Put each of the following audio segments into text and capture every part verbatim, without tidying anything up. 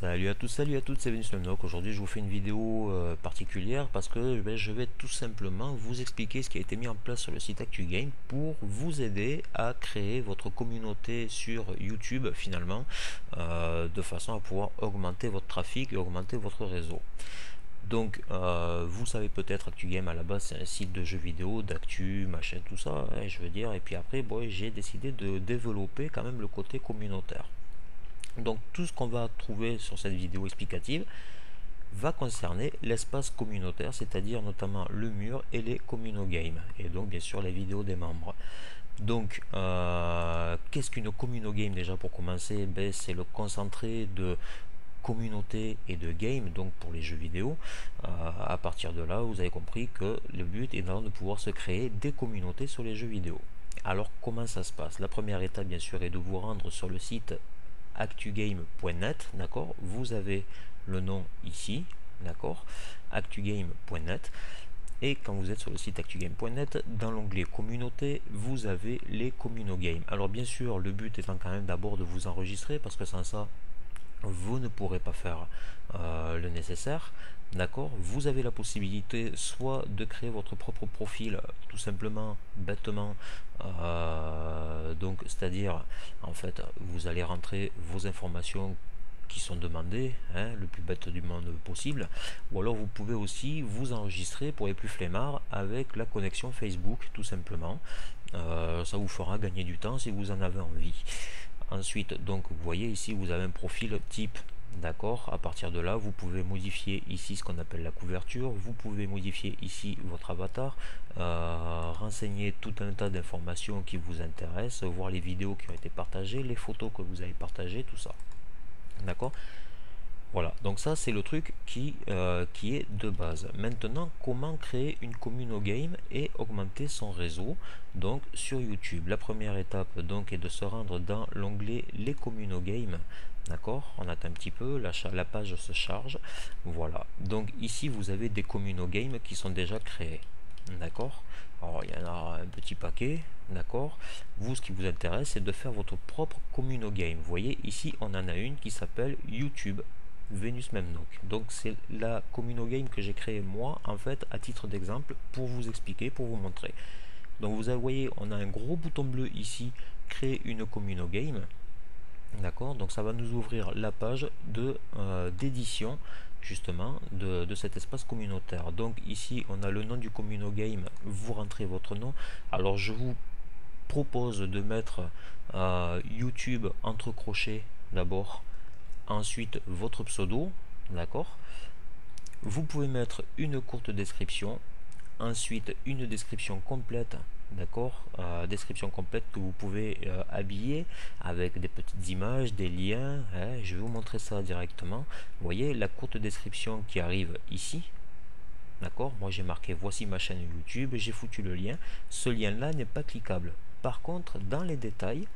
Salut à tous, salut à toutes, c'est VenusMemnoch. Aujourd'hui je vous fais une vidéo euh, particulière parce que ben, je vais tout simplement vous expliquer ce qui a été mis en place sur le site ActuGame pour vous aider à créer votre communauté sur YouTube finalement, euh, de façon à pouvoir augmenter votre trafic et augmenter votre réseau. Donc euh, vous savez peut-être, ActuGame à la base c'est un site de jeux vidéo, d'actu, machin, tout ça, hein, je veux dire, et puis après bon, j'ai décidé de développer quand même le côté communautaire. Donc tout ce qu'on va trouver sur cette vidéo explicative va concerner l'espace communautaire, c'est-à-dire notamment le mur et les Communogames, et donc bien sûr les vidéos des membres. Donc euh, qu'est-ce qu'une Communogame déjà pour commencer? Ben, c'est le concentré de communauté et de game, donc pour les jeux vidéo. Euh, à partir de là, vous avez compris que le but est de pouvoir se créer des communautés sur les jeux vidéo. Alors comment ça se passe? La première étape bien sûr est de vous rendre sur le site actugame point net, d'accord, vous avez le nom ici, d'accord, actugame point net, et quand vous êtes sur le site actugame point net, dans l'onglet communauté, vous avez les Communogames. Alors bien sûr, le but étant quand même d'abord de vous enregistrer, parce que sans ça, vous ne pourrez pas faire euh, le nécessaire, d'accord. Vous avez la possibilité soit de créer votre propre profil, tout simplement, bêtement, euh, donc c'est-à-dire, en fait, vous allez rentrer vos informations qui sont demandées, hein, le plus bête du monde possible, ou alors vous pouvez aussi vous enregistrer pour les plus flemmards avec la connexion Facebook, tout simplement. Euh, ça vous fera gagner du temps si vous en avez envie. Ensuite, donc vous voyez ici, vous avez un profil type, d'accord. À partir de là, vous pouvez modifier ici ce qu'on appelle la couverture, vous pouvez modifier ici votre avatar, euh, renseigner tout un tas d'informations qui vous intéressent, voir les vidéos qui ont été partagées, les photos que vous avez partagées, tout ça, d'accord. Voilà, donc ça c'est le truc qui, euh, qui est de base. Maintenant, comment créer une Communogame et augmenter son réseau donc sur YouTube? La première étape donc est de se rendre dans l'onglet les Communogames, d'accord. On attend un petit peu, la, la page se charge. Voilà, donc ici vous avez des Communogames qui sont déjà créés, d'accord. Alors il y en a un petit paquet, d'accord. Vous, ce qui vous intéresse, c'est de faire votre propre Communogame. Vous voyez ici, on en a une qui s'appelle YouTube VenusMemnoch. Donc c'est la Communogame que j'ai créée moi, en fait, à titre d'exemple, pour vous expliquer, pour vous montrer. Donc vous voyez, on a un gros bouton bleu ici, créer une Communogame, d'accord. Donc ça va nous ouvrir la page de euh, d'édition justement de, de cet espace communautaire. Donc ici on a le nom du Communogame, vous rentrez votre nom. Alors je vous propose de mettre euh, YouTube entre crochets d'abord, ensuite votre pseudo, d'accord. Vous pouvez mettre une courte description, ensuite une description complète, d'accord, euh, description complète que vous pouvez euh, habiller avec des petites images, des liens, hein. Je vais vous montrer ça directement. Vous voyez la courte description qui arrive ici, d'accord. Moi j'ai marqué voici ma chaîne YouTube, j'ai foutu le lien, ce lien là n'est pas cliquable. Par contre, dans les détails,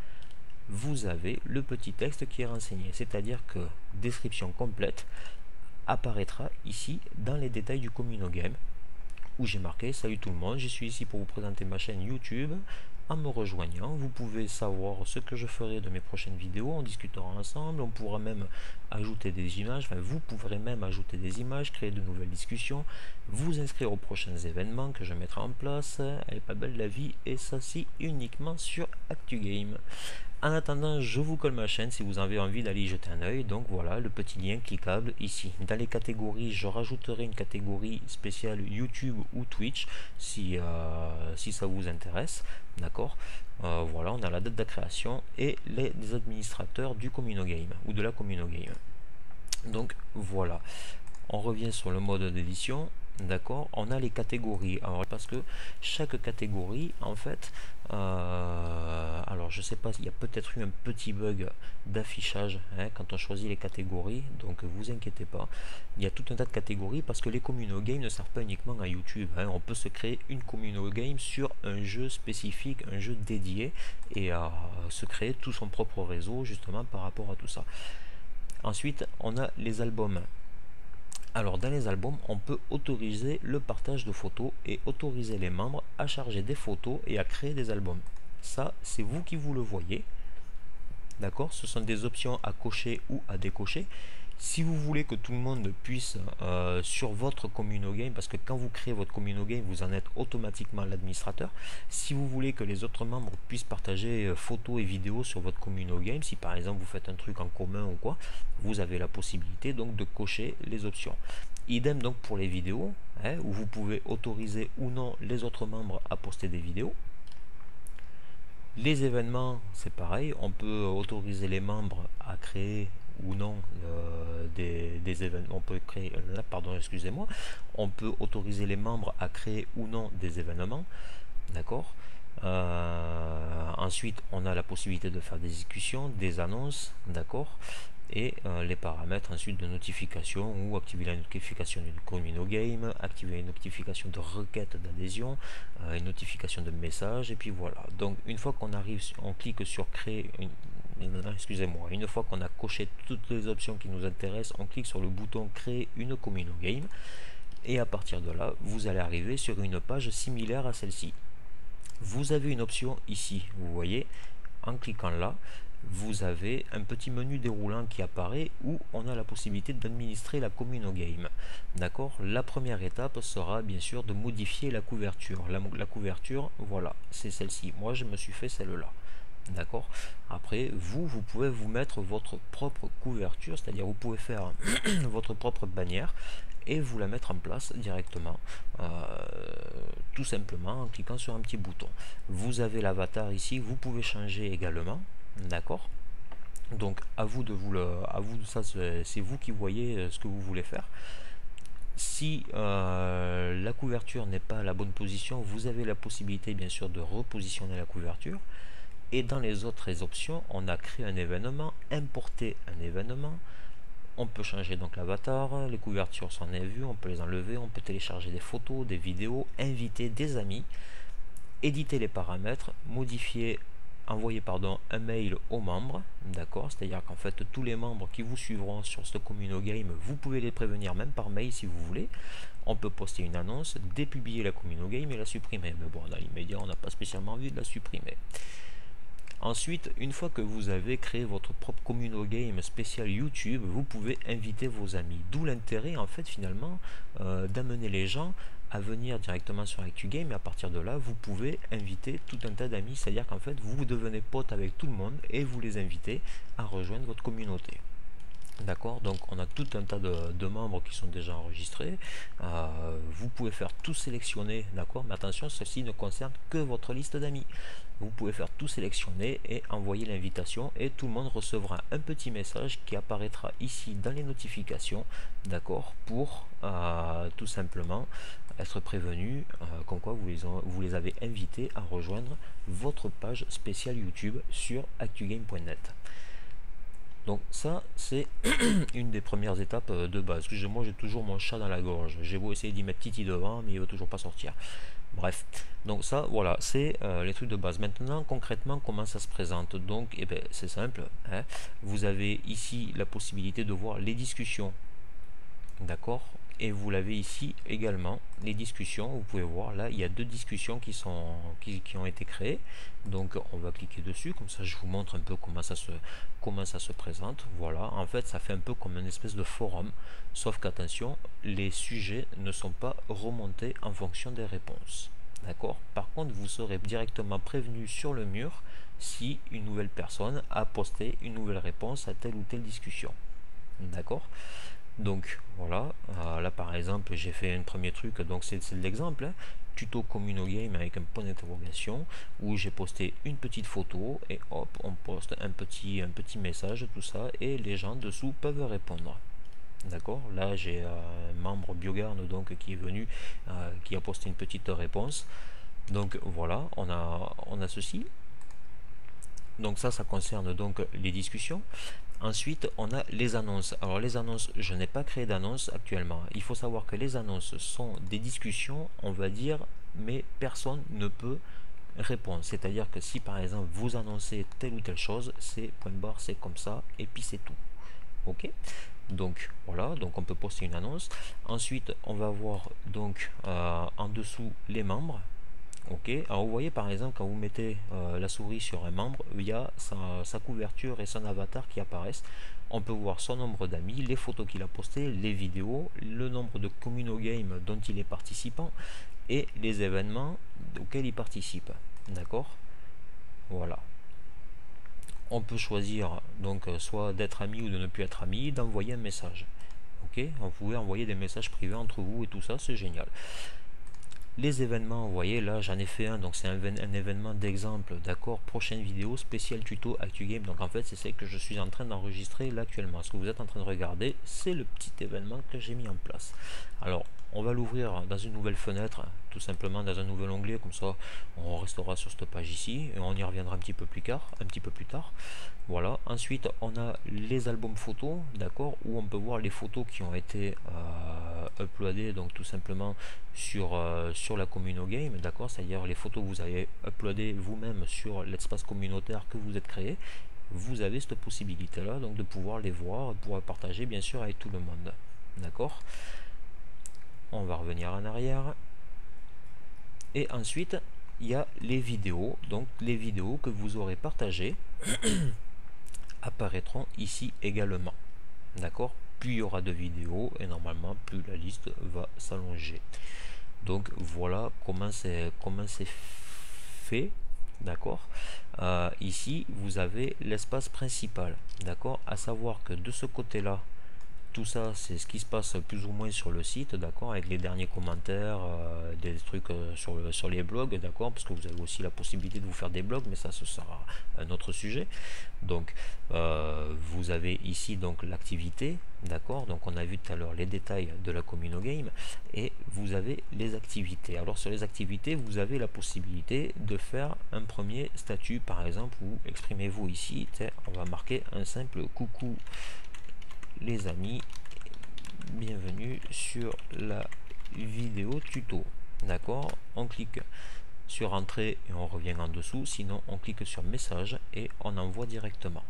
vous avez le petit texte qui est renseigné, c'est-à-dire que description complète apparaîtra ici dans les détails du Communogame, où j'ai marqué salut tout le monde, je suis ici pour vous présenter ma chaîne YouTube. En me rejoignant, vous pouvez savoir ce que je ferai de mes prochaines vidéos, on discutera ensemble, on pourra même ajouter des images, enfin vous pourrez même ajouter des images, créer de nouvelles discussions, vous inscrire aux prochains événements que je mettrai en place. Elle est pas belle la vie, et ça si uniquement sur ActuGame. En attendant, je vous colle ma chaîne si vous avez envie d'aller y jeter un œil. Donc voilà, le petit lien cliquable ici. Dans les catégories, je rajouterai une catégorie spéciale YouTube ou Twitch si, euh, si ça vous intéresse. D'accord, euh, voilà, on a la date de création et les, les administrateurs du Communogame ou de la Communogame. Donc voilà, on revient sur le mode d'édition. D'accord, on a les catégories. Alors, parce que chaque catégorie, en fait, euh, alors je sais pas, il y a peut-être eu un petit bug d'affichage hein, quand on choisit les catégories. Donc vous inquiétez pas, il y a tout un tas de catégories parce que les Communogames ne servent pas uniquement à YouTube. Hein. On peut se créer une Communogame sur un jeu spécifique, un jeu dédié, et euh, se créer tout son propre réseau justement par rapport à tout ça. Ensuite, on a les albums. Alors dans les albums, on peut autoriser le partage de photos et autoriser les membres à charger des photos et à créer des albums. Ça, c'est vous qui vous le voyez. D'accord, ce sont des options à cocher ou à décocher Si vous voulez que tout le monde puisse euh, sur votre Communogame, parce que quand vous créez votre Communogame, vous en êtes automatiquement l'administrateur. Si vous voulez que les autres membres puissent partager euh, photos et vidéos sur votre Communogame, si par exemple vous faites un truc en commun ou quoi, vous avez la possibilité donc de cocher les options. Idem donc pour les vidéos, hein, où vous pouvez autoriser ou non les autres membres à poster des vidéos. Les événements, c'est pareil, on peut autoriser les membres à créer ou non euh, des, des événements. On peut créer, là, pardon, excusez-moi, on peut autoriser les membres à créer ou non des événements, d'accord. Euh, ensuite, on a la possibilité de faire des discussions, des annonces, d'accord, et euh, les paramètres ensuite de notification, ou activer la notification d'une Communogame, activer une notification de requête d'adhésion, euh, une notification de message, et puis voilà. Donc une fois qu'on arrive, on clique sur créer une, excusez-moi, une fois qu'on a coché toutes les options qui nous intéressent, on clique sur le bouton créer une Communogame, et à partir de là vous allez arriver sur une page similaire à celle-ci. Vous avez une option ici, vous voyez, en cliquant là vous avez un petit menu déroulant qui apparaît où on a la possibilité d'administrer la Communogame, d'accord. La première étape sera bien sûr de modifier la couverture. La, la couverture, voilà, c'est celle-ci. Moi je me suis fait celle-là, d'accord. Après vous, vous pouvez vous mettre votre propre couverture, c'est-à-dire vous pouvez faire votre propre bannière et vous la mettre en place directement, euh, tout simplement en cliquant sur un petit bouton. Vous avez l'avatar ici, vous pouvez changer également, d'accord. Donc à vous de vous le, à vous de ça, c'est vous qui voyez ce que vous voulez faire. Si euh, la couverture n'est pas à la bonne position, vous avez la possibilité bien sûr de repositionner la couverture. Et dans les autres options, on a créé un événement, importé un événement. On peut changer donc l'avatar, les couvertures s'en est vu, on peut les enlever, on peut télécharger des photos, des vidéos, inviter des amis, éditer les paramètres, modifier, envoyer pardon, un mail aux membres, d'accord. C'est-à-dire qu'en fait tous les membres qui vous suivront sur ce Communogame, vous pouvez les prévenir même par mail si vous voulez. On peut poster une annonce, dépublier la Communogame et la supprimer. Mais bon, dans l'immédiat, on n'a pas spécialement envie de la supprimer. Ensuite, une fois que vous avez créé votre propre Communogame spécial YouTube, vous pouvez inviter vos amis. D'où l'intérêt, en fait, finalement, euh, d'amener les gens à venir directement sur ActuGame. Et à partir de là, vous pouvez inviter tout un tas d'amis. C'est-à-dire qu'en fait, vous devenez pote avec tout le monde et vous les invitez à rejoindre votre communauté. D'accord, donc on a tout un tas de, de membres qui sont déjà enregistrés. Euh, vous pouvez faire tout sélectionner, d'accord, mais attention, ceci ne concerne que votre liste d'amis. Vous pouvez faire tout sélectionner et envoyer l'invitation et tout le monde recevra un petit message qui apparaîtra ici dans les notifications, d'accord, pour euh, tout simplement être prévenu euh, comme quoi vous les, ont, vous les avez invités à rejoindre votre page spéciale YouTube sur actugame point net. Donc ça, c'est une des premières étapes de base. Excusez-moi, j'ai toujours mon chat dans la gorge. J'ai beau essayer d'y mettre Titi devant, mais il ne veut toujours pas sortir. Bref, donc ça, voilà, c'est euh, les trucs de base. Maintenant, concrètement, comment ça se présente? Donc, eh ben, c'est simple, hein. Vous avez ici la possibilité de voir les discussions, d'accord. Et vous l'avez ici également, les discussions. Vous pouvez voir là, il y a deux discussions qui sont qui, qui ont été créées. Donc on va cliquer dessus, comme ça je vous montre un peu comment ça se comment ça se présente. Voilà, en fait ça fait un peu comme une espèce de forum, sauf qu'attention, les sujets ne sont pas remontés en fonction des réponses, d'accord. Par contre, vous serez directement prévenu sur le mur si une nouvelle personne a posté une nouvelle réponse à telle ou telle discussion, d'accord. Donc voilà, euh, là par exemple j'ai fait un premier truc, donc c'est de l'exemple, hein, tuto Communogame avec un point d'interrogation, où j'ai posté une petite photo et hop, on poste un petit, un petit message, tout ça, et les gens dessous peuvent répondre. D'accord, là j'ai euh, un membre Biogarne donc qui est venu, euh, qui a posté une petite réponse. Donc voilà, on a, on a ceci. Donc ça, ça concerne donc les discussions. Ensuite, on a les annonces. Alors les annonces, je n'ai pas créé d'annonces actuellement. Il faut savoir que les annonces sont des discussions, on va dire, mais personne ne peut répondre. C'est-à-dire que si par exemple vous annoncez telle ou telle chose, c'est point barre, c'est comme ça, et puis c'est tout. Ok ? Donc voilà, donc on peut poster une annonce. Ensuite, on va voir donc euh, en dessous les membres. Ok, alors vous voyez par exemple quand vous mettez euh, la souris sur un membre, il y a sa, sa couverture et son avatar qui apparaissent. On peut voir son nombre d'amis, les photos qu'il a postées, les vidéos, le nombre de Communogames dont il est participant et les événements auxquels il participe. D'accord, voilà. On peut choisir donc soit d'être ami ou de ne plus être ami, d'envoyer un message. Ok, vous pouvez envoyer des messages privés entre vous et tout ça, c'est génial. Les événements, vous voyez là j'en ai fait un, donc c'est un, un événement d'exemple, d'accord, prochaine vidéo spéciale tuto ActuGame, donc en fait c'est celle que je suis en train d'enregistrer là actuellement. Ce que vous êtes en train de regarder, c'est le petit événement que j'ai mis en place. Alors on va l'ouvrir dans une nouvelle fenêtre, tout simplement dans un nouvel onglet, comme ça on restera sur cette page ici et on y reviendra un petit peu plus tard, un petit peu plus tard. Voilà, ensuite on a les albums photos, d'accord, où on peut voir les photos qui ont été euh, uploadées, donc tout simplement sur, euh, sur la Communogame, d'accord, c'est-à-dire les photos que vous avez uploadées vous-même sur l'espace communautaire que vous êtes créé, vous avez cette possibilité-là, donc de pouvoir les voir, de pouvoir partager bien sûr avec tout le monde, d'accord. On va revenir en arrière, et ensuite, il y a les vidéos, donc les vidéos que vous aurez partagées apparaîtront ici également, d'accord. Plus il y aura de vidéos et normalement plus la liste va s'allonger. Donc voilà comment c'est comment c'est fait, d'accord. Euh, ici vous avez l'espace principal, d'accord, à savoir que de ce côté là tout ça c'est ce qui se passe plus ou moins sur le site, d'accord, avec les derniers commentaires, euh, des trucs euh, sur, le, sur les blogs, d'accord, parce que vous avez aussi la possibilité de vous faire des blogs, mais ça ce sera un autre sujet. Donc euh, vous avez ici donc l'activité, d'accord, donc on a vu tout à l'heure les détails de la Communogame, et vous avez les activités. Alors sur les activités vous avez la possibilité de faire un premier statut, par exemple, où exprimez-vous ici, on va marquer un simple coucou les amis, bienvenue sur la vidéo tuto, d'accord, on clique sur entrée et on revient en dessous, sinon on clique sur message et on envoie directement,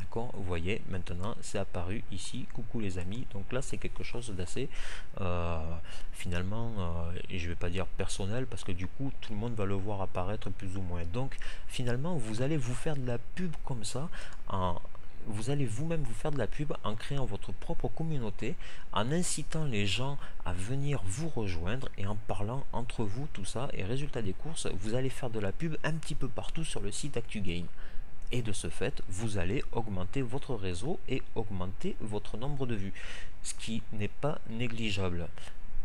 d'accord. Vous voyez maintenant c'est apparu ici, coucou les amis, donc là c'est quelque chose d'assez euh, finalement euh, je vais pas dire personnel, parce que du coup tout le monde va le voir apparaître plus ou moins, donc finalement vous allez vous faire de la pub comme ça, en vous allez vous-même vous faire de la pub en créant votre propre communauté, en incitant les gens à venir vous rejoindre et en parlant entre vous, tout ça, et résultat des courses, vous allez faire de la pub un petit peu partout sur le site ActuGame. Et de ce fait, vous allez augmenter votre réseau et augmenter votre nombre de vues, ce qui n'est pas négligeable,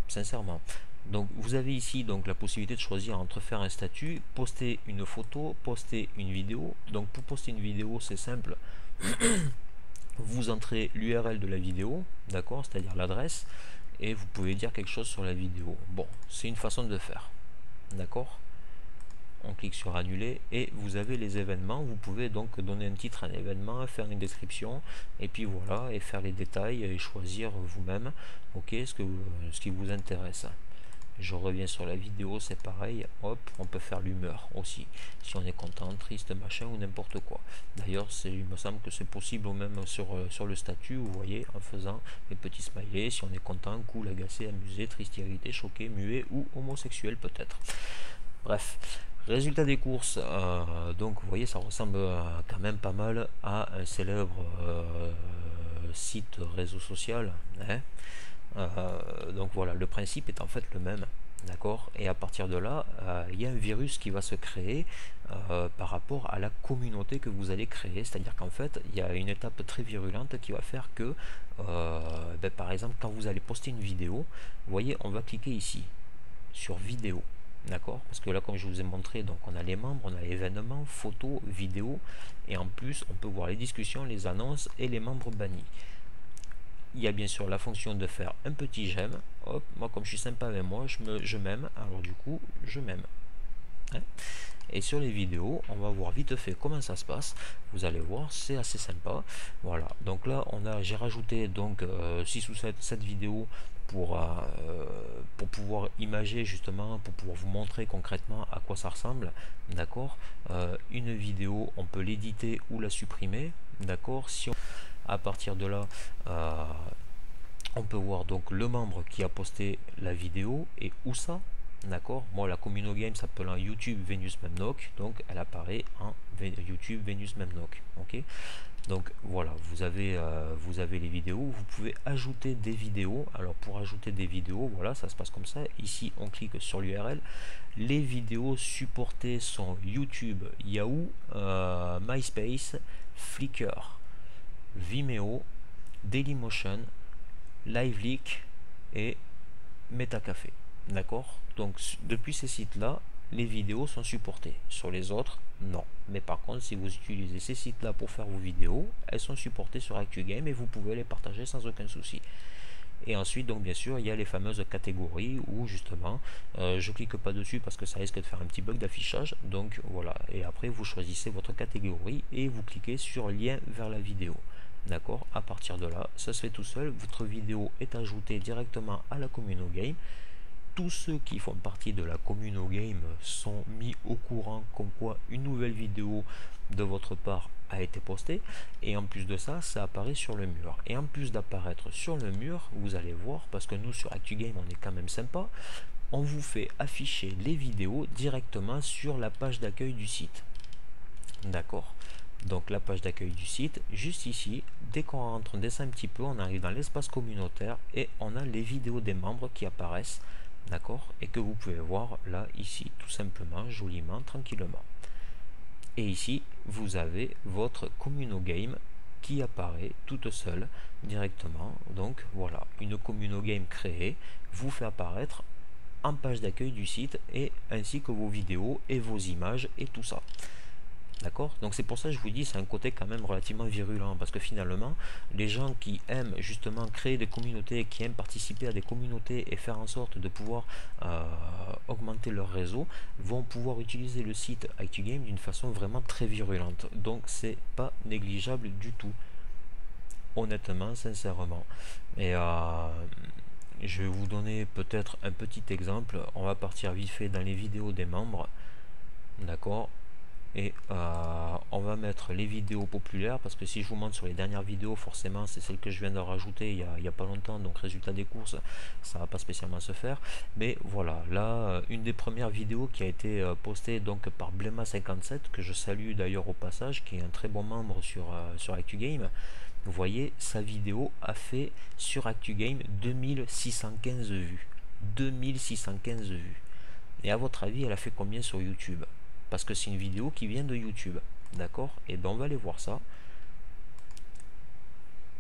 sincèrement. Donc vous avez ici donc la possibilité de choisir entre faire un statut, poster une photo, poster une vidéo. Donc pour poster une vidéo c'est simple, vous entrez l'U R L de la vidéo, d'accord, c'est-à-dire l'adresse, et vous pouvez dire quelque chose sur la vidéo. Bon, c'est une façon de faire, d'accord. On clique sur annuler et vous avez les événements, vous pouvez donc donner un titre à un événement, faire une description et puis voilà, et faire les détails et choisir vous-même, ok, ce, que, ce qui vous intéresse. Je reviens sur la vidéo, c'est pareil, hop, on peut faire l'humeur aussi, si on est content, triste, machin ou n'importe quoi. D'ailleurs, il me semble que c'est possible ou même sur, sur le statut, vous voyez, en faisant les petits smileys, si on est content, cool, agacé, amusé, triste, irrité, choqué, muet ou homosexuel peut-être. Bref, résultat des courses, euh, donc vous voyez, ça ressemble euh, quand même pas mal à un célèbre euh, site réseau social, hein. Euh, donc voilà, le principe est en fait le même, d'accord, et à partir de là euh, il y a un virus qui va se créer euh, par rapport à la communauté que vous allez créer, c'est à dire qu'en fait il y a une étape très virulente qui va faire que euh, ben, par exemple quand vous allez poster une vidéo, vous voyez on va cliquer ici sur vidéo, d'accord, parce que là comme je vous ai montré, donc on a les membres, on a événements, photos, vidéos, et en plus on peut voir les discussions, les annonces et les membres bannis. Il y a bien sûr la fonction de faire un petit j'aime. Hop, moi comme je suis sympa avec moi, je m'aime, alors du coup je m'aime, hein. Et sur les vidéos, on va voir vite fait comment ça se passe. Vous allez voir, c'est assez sympa. Voilà, donc là on a, j'ai rajouté donc euh, six ou sept, sept vidéos pour, euh, pour pouvoir imager justement, pour pouvoir vous montrer concrètement à quoi ça ressemble, d'accord. Euh, une vidéo, on peut l'éditer ou la supprimer, d'accord. Si on... à partir de là euh, on peut voir donc le membre qui a posté la vidéo et où ça, D'accord. Moi, bon, la Communogames s'appelle un YouTube VenusMemnoch, donc elle apparaît en YouTube VenusMemnoch. Ok. Donc voilà, vous avez euh, vous avez les vidéos. Vous pouvez ajouter des vidéos. Alors pour ajouter des vidéos, voilà, ça se passe comme ça. Ici, on clique sur l'U R L. Les vidéos supportées sont YouTube, Yahoo, euh, MySpace, Flickr, Vimeo, Dailymotion, LiveLeak et MetaCafé. D'accord. Donc depuis ces sites-là, les vidéos sont supportées. Sur les autres, non. Mais par contre, si vous utilisez ces sites-là pour faire vos vidéos, elles sont supportées sur ActuGame et vous pouvez les partager sans aucun souci. Et ensuite, donc bien sûr, il y a les fameuses catégories où justement, euh, je clique pas dessus parce que ça risque de faire un petit bug d'affichage. Donc voilà. Et après, vous choisissez votre catégorie et vous cliquez sur lien vers la vidéo. D'accord. À partir de là, ça se fait tout seul. Votre vidéo est ajoutée directement à la Communogames. Tous ceux qui font partie de la Communogames sont mis au courant comme quoi une nouvelle vidéo de votre part a été postée, et en plus de ça, ça apparaît sur le mur. Et en plus d'apparaître sur le mur, vous allez voir, parce que nous sur ActuGame on est quand même sympa, on vous fait afficher les vidéos directement sur la page d'accueil du site. D'accord. Donc la page d'accueil du site, juste ici, dès qu'on rentre, on descend un petit peu, on arrive dans l'espace communautaire et on a les vidéos des membres qui apparaissent. D'accord, et que vous pouvez voir là, ici, tout simplement, joliment, tranquillement. Et ici, vous avez votre Communogames qui apparaît toute seule directement. Donc voilà, une Communogames créée vous fait apparaître en page d'accueil du site, et ainsi que vos vidéos et vos images et tout ça. D'accord. Donc c'est pour ça que je vous dis, c'est un côté quand même relativement virulent, parce que finalement, les gens qui aiment justement créer des communautés, qui aiment participer à des communautés et faire en sorte de pouvoir euh, augmenter leur réseau, vont pouvoir utiliser le site ActuGame d'une façon vraiment très virulente. Donc c'est pas négligeable du tout, honnêtement, sincèrement. Et euh, je vais vous donner peut-être un petit exemple. On va partir vite fait dans les vidéos des membres. D'accord. Et euh, on va mettre les vidéos populaires, parce que si je vous montre sur les dernières vidéos, forcément c'est celle que je viens de rajouter il y a, il y a pas longtemps, donc résultat des courses, ça va pas spécialement se faire. Mais voilà, là, une des premières vidéos qui a été postée donc par Bléma cinquante-sept, que je salue d'ailleurs au passage, qui est un très bon membre sur, euh, sur ActuGame. Vous voyez, sa vidéo a fait sur ActuGame deux mille six cent quinze vues. deux mille six cent quinze vues. Et à votre avis, elle a fait combien sur YouTube ? Parce que c'est une vidéo qui vient de YouTube. D'accord. Et ben on va aller voir ça.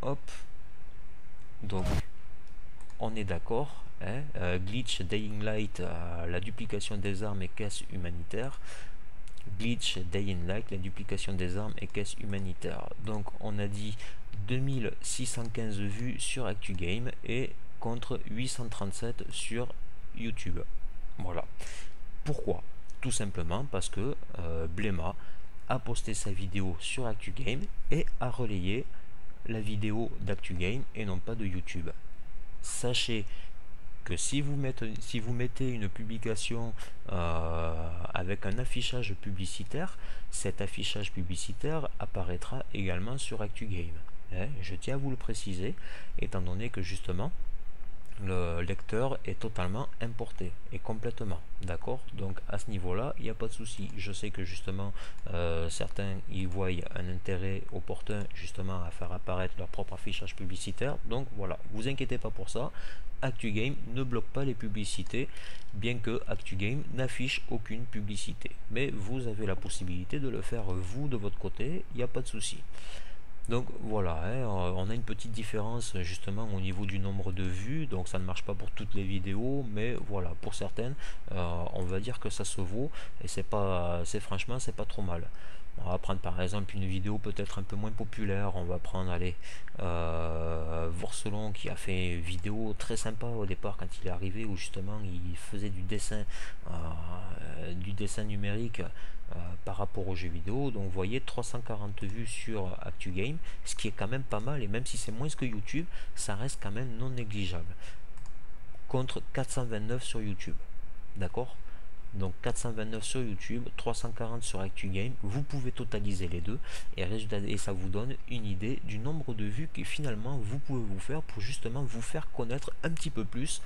Hop. Donc on est d'accord, hein? euh, Glitch, Dying Light, euh, la duplication des armes et caisses humanitaires. Glitch, Dying Light, la duplication des armes et caisses humanitaires. Donc on a dit deux mille six cent quinze vues sur ActuGame et contre huit cent trente-sept sur YouTube. Voilà. Pourquoi? Tout simplement parce que euh, Bléma a posté sa vidéo sur ActuGame et a relayé la vidéo d'ActuGame et non pas de YouTube. Sachez que si vous mettez, si vous mettez une publication euh, avec un affichage publicitaire, cet affichage publicitaire apparaîtra également sur ActuGame. Eh, je tiens à vous le préciser, étant donné que justement le lecteur est totalement importé et complètement, d'accord. Donc à ce niveau là il n'y a pas de souci. Je sais que justement euh, certains y voient un intérêt opportun justement à faire apparaître leur propre affichage publicitaire. Donc voilà, vous inquiétez pas pour ça. ActuGame ne bloque pas les publicités, bien que ActuGame n'affiche aucune publicité, mais vous avez la possibilité de le faire vous de votre côté, il n'y a pas de souci. Donc voilà, hein, on a une petite différence justement au niveau du nombre de vues, donc ça ne marche pas pour toutes les vidéos, mais voilà, pour certaines, euh, on va dire que ça se vaut, et c'est pas, c'est franchement, c'est pas trop mal. On va prendre par exemple une vidéo peut-être un peu moins populaire, on va prendre, allez, euh, Vorselon, qui a fait une vidéo très sympa au départ quand il est arrivé, où justement il faisait du dessin, euh, du dessin numérique euh, par rapport aux jeux vidéo. Donc vous voyez, trois cent quarante vues sur ActuGame, ce qui est quand même pas mal, et même si c'est moins que YouTube, ça reste quand même non négligeable, contre quatre cent vingt-neuf sur YouTube, d'accord. Donc quatre cent vingt-neuf sur YouTube, trois cent quarante sur ActuGame, vous pouvez totaliser les deux et, et ça vous donne une idée du nombre de vues que finalement vous pouvez vous faire pour justement vous faire connaître un petit peu plus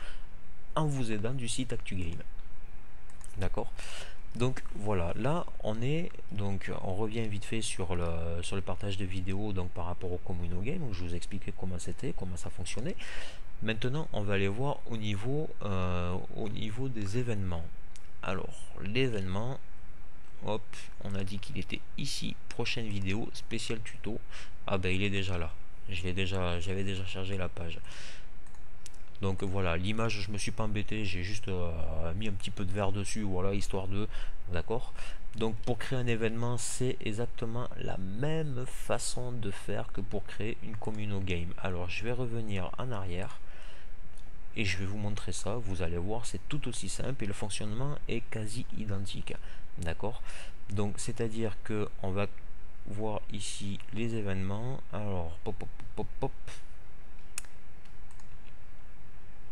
en vous aidant du site ActuGame. D'accord. Donc voilà, là on est, donc on revient vite fait sur le, sur le partage de vidéos, donc par rapport au Communogames où je vous expliquais comment c'était, comment ça fonctionnait. Maintenant on va aller voir au niveau, euh, au niveau des événements. Alors l'événement, hop, on a dit qu'il était ici, prochaine vidéo, spécial tuto. Ah ben il est déjà là, je l'ai déjà, j'avais déjà chargé la page. Donc voilà, l'image je me suis pas embêté, j'ai juste euh, mis un petit peu de vert dessus, voilà, histoire de, d'accord. Donc pour créer un événement, c'est exactement la même façon de faire que pour créer une Communogame. Alors je vais revenir en arrière et je vais vous montrer ça, vous allez voir, c'est tout aussi simple et le fonctionnement est quasi identique, d'accord. Donc c'est à dire que on va voir ici les événements, alors pop pop pop pop,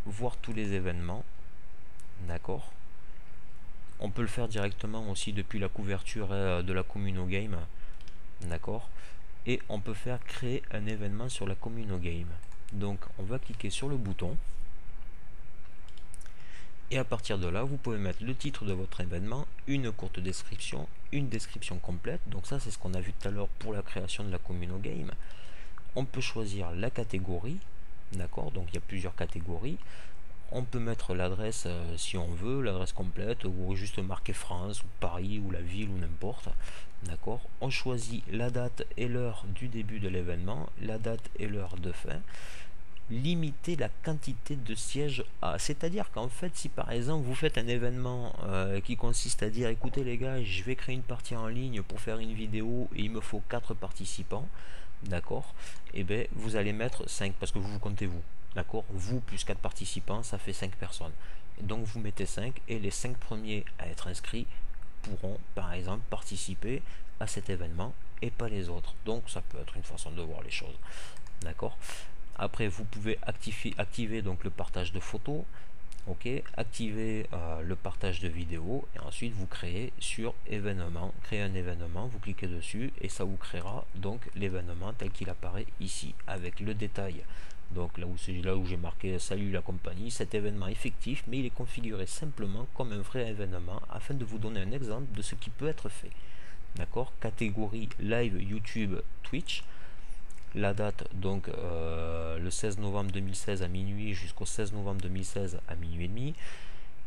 voir tous les événements, d'accord. On peut le faire directement aussi depuis la couverture de la Communogame, d'accord. Et on peut faire créer un événement sur la Communogame. Donc on va cliquer sur le bouton et à partir de là vous pouvez mettre le titre de votre événement, une courte description, une description complète. Donc ça c'est ce qu'on a vu tout à l'heure pour la création de la Communogame. On peut choisir la catégorie, d'accord, donc il y a plusieurs catégories. On peut mettre l'adresse euh, si on veut, l'adresse complète, ou juste marquer France ou Paris ou la ville ou n'importe, d'accord. On choisit la date et l'heure du début de l'événement, la date et l'heure de fin. Limiter la quantité de sièges à, c'est à dire qu'en fait si par exemple vous faites un événement euh, qui consiste à dire écoutez les gars, je vais créer une partie en ligne pour faire une vidéo et il me faut quatre participants, d'accord, et bien vous allez mettre cinq parce que vous vous comptez vous, d'accord, vous plus quatre participants ça fait cinq personnes, donc vous mettez cinq et les cinq premiers à être inscrits pourront par exemple participer à cet événement et pas les autres. Donc ça peut être une façon de voir les choses, d'accord. Après vous pouvez activer, activer donc le partage de photos, ok, activer euh, le partage de vidéos et ensuite vous créez sur événement, créer un événement, vous cliquez dessus et ça vous créera donc l'événement tel qu'il apparaît ici avec le détail. Donc là où c'est là où j'ai marqué salut la compagnie, cet événement est fictif mais il est configuré simplement comme un vrai événement afin de vous donner un exemple de ce qui peut être fait, d'accord. Catégorie live YouTube Twitch. La date, donc euh, le seize novembre deux mille seize à minuit jusqu'au seize novembre deux mille seize à minuit et demi.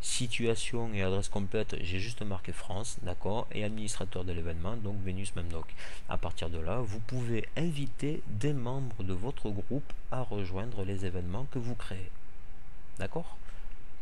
Situation et adresse complète, j'ai juste marqué France, d'accord, et administrateur de l'événement, donc VenusMemnoch. À partir de là, vous pouvez inviter des membres de votre groupe à rejoindre les événements que vous créez, d'accord.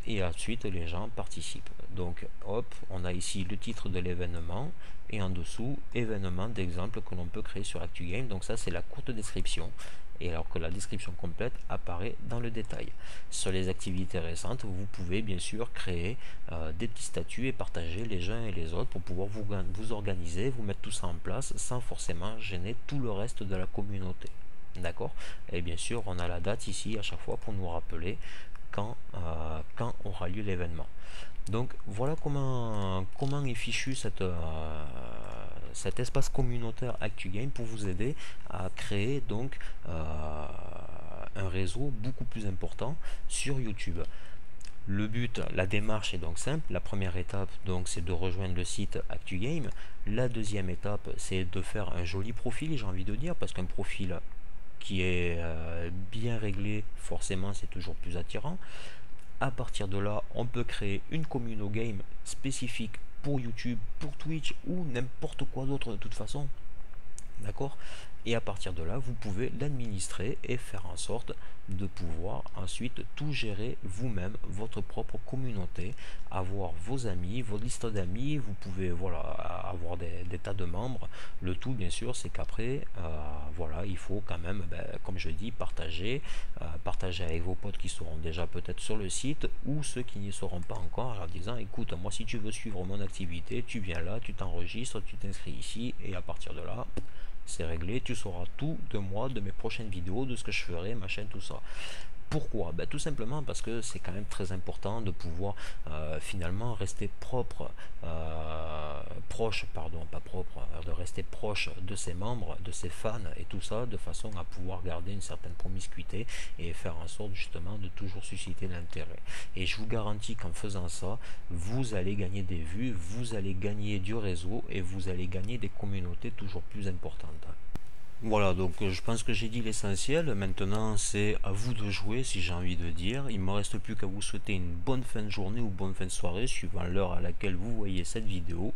Et ensuite, les gens participent. Donc, hop, on a ici le titre de l'événement et en dessous, événement d'exemple que l'on peut créer sur ActuGame. Donc ça, c'est la courte description. Et alors que la description complète apparaît dans le détail. Sur les activités récentes, vous pouvez bien sûr créer euh, des petits statuts et partager les uns et les autres pour pouvoir vous, vous organiser, vous mettre tout ça en place sans forcément gêner tout le reste de la communauté. D'accord? Et bien sûr, on a la date ici à chaque fois pour nous rappeler quand, euh, quand aura lieu l'événement. Donc voilà comment, comment est fichu cette, euh, cet espace communautaire ActuGame pour vous aider à créer donc euh, un réseau beaucoup plus important sur YouTube. Le but, la démarche est donc simple. La première étape, donc, c'est de rejoindre le site ActuGame. La deuxième étape, c'est de faire un joli profil, j'ai envie de dire, parce qu'un profil qui est euh, bien réglé, forcément, c'est toujours plus attirant. À partir de là, on peut créer une Communogame spécifique pour YouTube, pour Twitch ou n'importe quoi d'autre de toute façon, d'accord. Et à partir de là, vous pouvez l'administrer et faire en sorte de pouvoir ensuite tout gérer vous-même, votre propre communauté, avoir vos amis, vos listes d'amis, vous pouvez voilà avoir des, des tas de membres. Le tout bien sûr, c'est qu'après, euh, voilà, il faut quand même, ben, comme je dis, partager, euh, partager avec vos potes qui seront déjà peut-être sur le site ou ceux qui n'y seront pas encore, en leur disant, écoute, moi si tu veux suivre mon activité, tu viens là, tu t'enregistres, tu t'inscris ici et à partir de là, c'est réglé, tu sauras tout de moi, de mes prochaines vidéos, de ce que je ferai, machin, tout ça. Pourquoi? Ben, tout simplement parce que c'est quand même très important de pouvoir euh, finalement rester propre, euh, proche, pardon, pas propre, de rester proche de ses membres, de ses fans et tout ça, de façon à pouvoir garder une certaine promiscuité et faire en sorte justement de toujours susciter l'intérêt. Et je vous garantis qu'en faisant ça, vous allez gagner des vues, vous allez gagner du réseau et vous allez gagner des communautés toujours plus importantes. Voilà, donc je pense que j'ai dit l'essentiel. Maintenant c'est à vous de jouer, si j'ai envie de dire. Il me reste plus qu'à vous souhaiter une bonne fin de journée ou bonne fin de soirée suivant l'heure à laquelle vous voyez cette vidéo.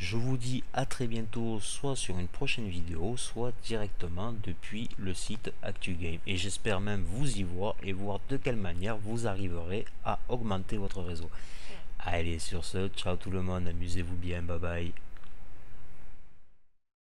Je vous dis à très bientôt, soit sur une prochaine vidéo, soit directement depuis le site ActuGame, et j'espère même vous y voir et voir de quelle manière vous arriverez à augmenter votre réseau. Allez, sur ce, ciao tout le monde, amusez-vous bien, bye bye.